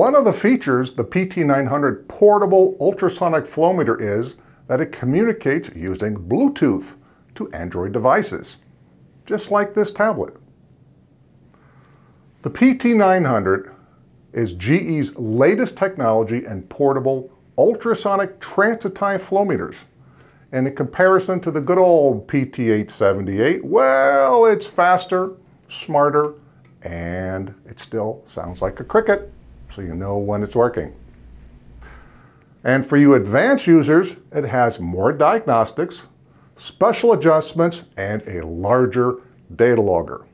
One of the features the PT900 portable ultrasonic flow meter is that it communicates using Bluetooth to Android devices, just like this tablet. The PT900 is GE's latest technology in portable ultrasonic transitime flow meters. And in comparison to the good old PT878, well, it's faster, smarter, and it still sounds like a cricket, so you know when it's working. And for you advanced users, it has more diagnostics, special adjustments, and a larger data logger.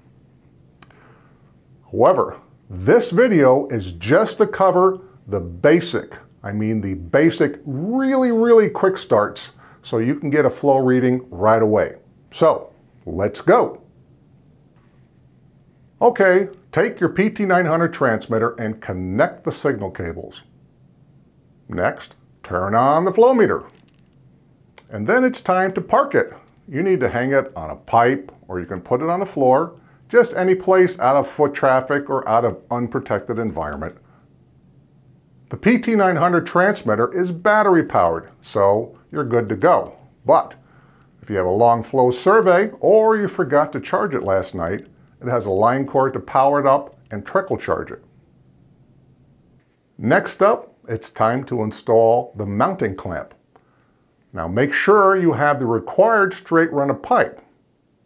However, this video is just to cover the basic, really, really quick starts, so you can get a flow reading right away. So let's go. Okay, take your PT900 transmitter and connect the signal cables. Next, turn on the flow meter. And then it's time to park it. You need to hang it on a pipe, or you can put it on the floor, just any place out of foot traffic or out of unprotected environment. The PT900 transmitter is battery powered, so you're good to go. But if you have a long flow survey or you forgot to charge it last night, it has a line cord to power it up and trickle charge it. Next up, it's time to install the mounting clamp. Now make sure you have the required straight run of pipe,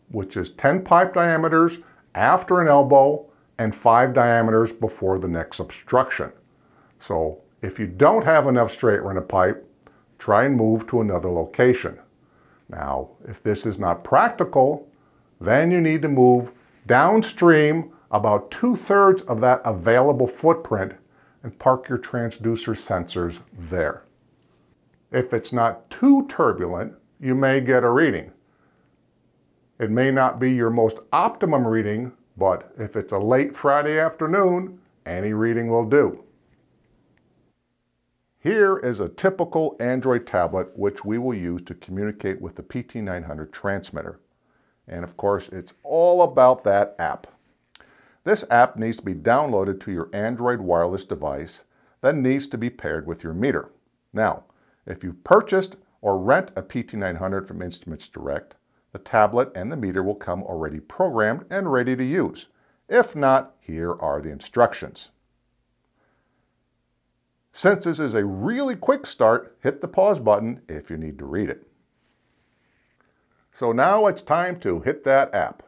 which is 10 pipe diameters after an elbow and 5 diameters before the next obstruction. So if you don't have enough straight run of pipe, try and move to another location. Now, if this is not practical, then you need to move downstream about 2/3 of that available footprint and park your transducer sensors there. If it's not too turbulent, you may get a reading. It may not be your most optimum reading, but if it's a late Friday afternoon, any reading will do. Here is a typical Android tablet which we will use to communicate with the PT900 transmitter. And of course, it's all about that app. This app needs to be downloaded to your Android wireless device, then needs to be paired with your meter. Now, if you've purchased or rent a PT900 from Instruments Direct, the tablet and the meter will come already programmed and ready to use. If not, here are the instructions. Since this is a really quick start, hit the pause button if you need to read it. So now it's time to hit that app.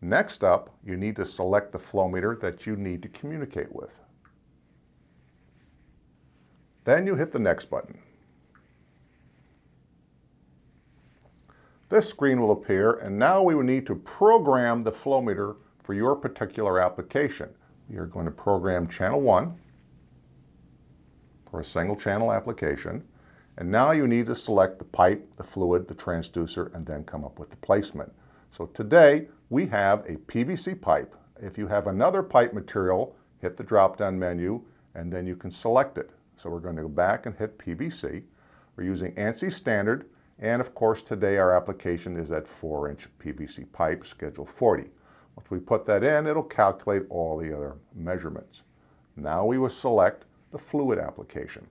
Next up, you need to select the flow meter that you need to communicate with. Then you hit the next button. This screen will appear, and now we will need to program the flow meter for your particular application. You're going to program channel 1 for a single channel application, and now you need to select the pipe, the fluid, the transducer, and then come up with the placement. So today we have a PVC pipe. If you have another pipe material, hit the drop-down menu and then you can select it. So we're going to go back and hit PVC. We're using ANSI standard. And of course, today our application is at 4-inch PVC pipe, schedule 40. Once we put that in, it'll calculate all the other measurements. Now we will select the fluid application.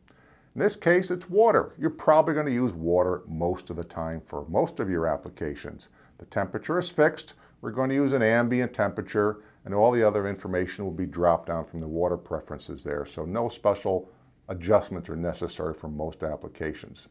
In this case, it's water. You're probably going to use water most of the time for most of your applications. The temperature is fixed. We're going to use an ambient temperature, and all the other information will be dropped down from the water preferences there. So no special adjustments are necessary for most applications.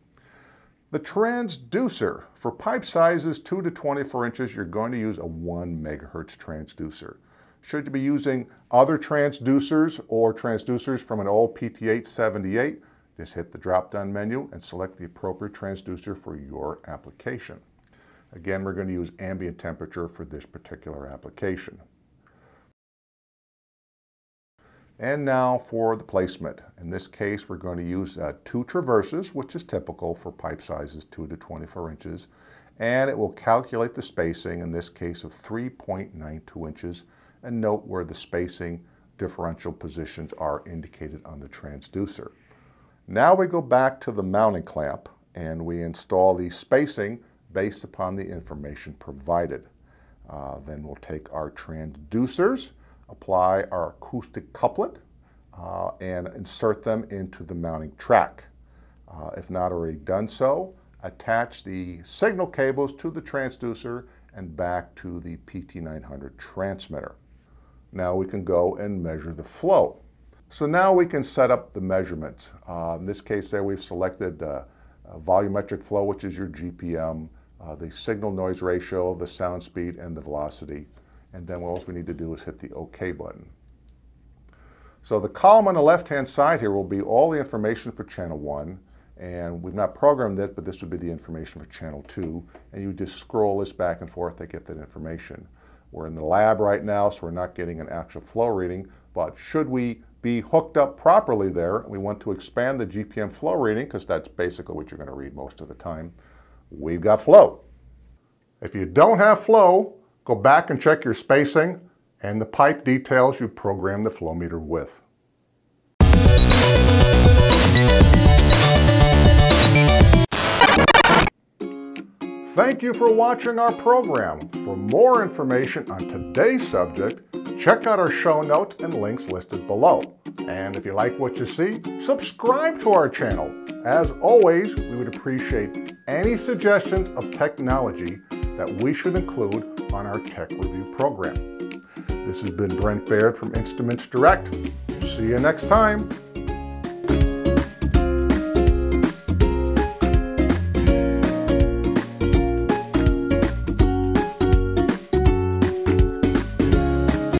The transducer, for pipe sizes 2 to 24 inches, you're going to use a 1 MHz transducer. Should you be using other transducers or transducers from an old PT878, just hit the drop-down menu and select the appropriate transducer for your application. Again, we're going to use ambient temperature for this particular application. And now for the placement. In this case, we're going to use 2 traverses, which is typical for pipe sizes 2 to 24 inches. And it will calculate the spacing, in this case of 3.92 inches. And note where the spacing differential positions are indicated on the transducer. Now we go back to the mounting clamp and we install the spacing based upon the information provided. Then we'll take our transducers. apply our acoustic couplet and insert them into the mounting track. If not already done so, attach the signal cables to the transducer and back to the PT900 transmitter. Now we can go and measure the flow. So now we can set up the measurements. In this case there we've selected volumetric flow, which is your GPM, the signal noise ratio, the sound speed, and the velocity. And then what else we need to do is hit the OK button. So the column on the left-hand side here will be all the information for channel 1. And we've not programmed it, but this would be the information for channel 2. And you just scroll this back and forth to get that information. We're in the lab right now, so we're not getting an actual flow reading. But should we be hooked up properly there, we want to expand the GPM flow reading, because that's basically what you're going to read most of the time. We've got flow. If you don't have flow, go back and check your spacing and the pipe details you program the flow meter with. Thank you for watching our program. For more information on today's subject, check out our show notes and links listed below. And if you like what you see, subscribe to our channel. As always, we would appreciate any suggestions of technology that we should include on our Tech Review program. This has been Brent Baird from Instruments Direct. See you next time.